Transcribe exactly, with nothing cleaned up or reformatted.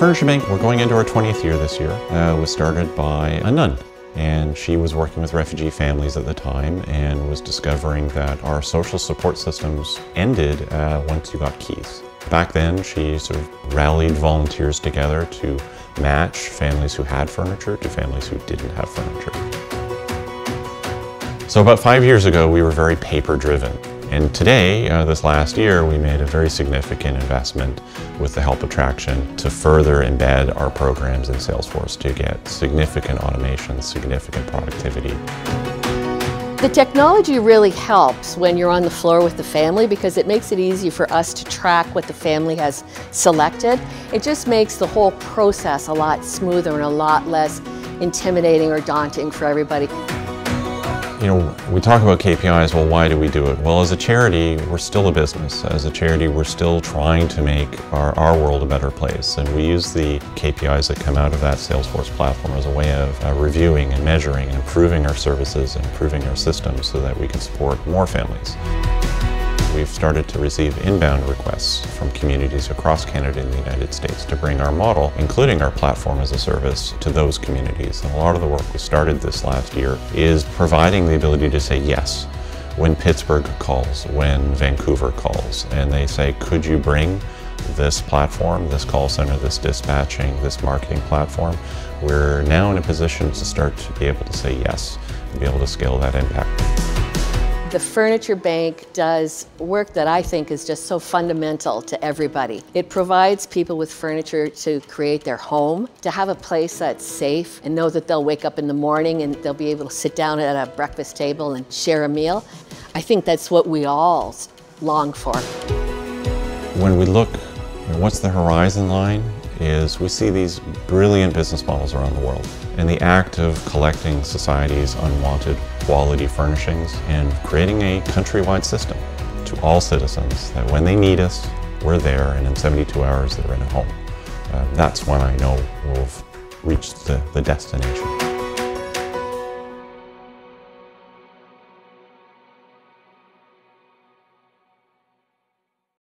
Furniture Bank, we're going into our twentieth year this year. Uh, was started by a nun, and she was working with refugee families at the time and was discovering that our social support systems ended uh, once you got keys. Back then, she sort of rallied volunteers together to match families who had furniture to families who didn't have furniture. So about five years ago, we were very paper-driven. And today, uh, this last year, we made a very significant investment with the help of Traction to further embed our programs in Salesforce to get significant automation, significant productivity. The technology really helps when you're on the floor with the family because it makes it easy for us to track what the family has selected. It just makes the whole process a lot smoother and a lot less intimidating or daunting for everybody. You know, we talk about K P Is, well, why do we do it? Well, as a charity, we're still a business. As a charity, we're still trying to make our, our world a better place. And we use the K P Is that come out of that Salesforce platform as a way of uh, reviewing and measuring and improving our services and improving our systems so that we can support more families. We've started to receive inbound requests from communities across Canada and the United States to bring our model, including our platform as a service, to those communities. And a lot of the work we started this last year is providing the ability to say yes when Pittsburgh calls, when Vancouver calls, and they say, could you bring this platform, this call center, this dispatching, this marketing platform? We're now in a position to start to be able to say yes and be able to scale that impact. The Furniture Bank does work that I think is just so fundamental to everybody. It provides people with furniture to create their home, to have a place that's safe and know that they'll wake up in the morning and they'll be able to sit down at a breakfast table and share a meal. I think that's what we all long for. When we look at what's the horizon line, is we see these brilliant business models around the world. And the act of collecting society's unwanted quality furnishings and creating a countrywide system to all citizens that when they need us, we're there, and in seventy-two hours, they're in a home. Uh, that's when I know we'll reach the, the destination.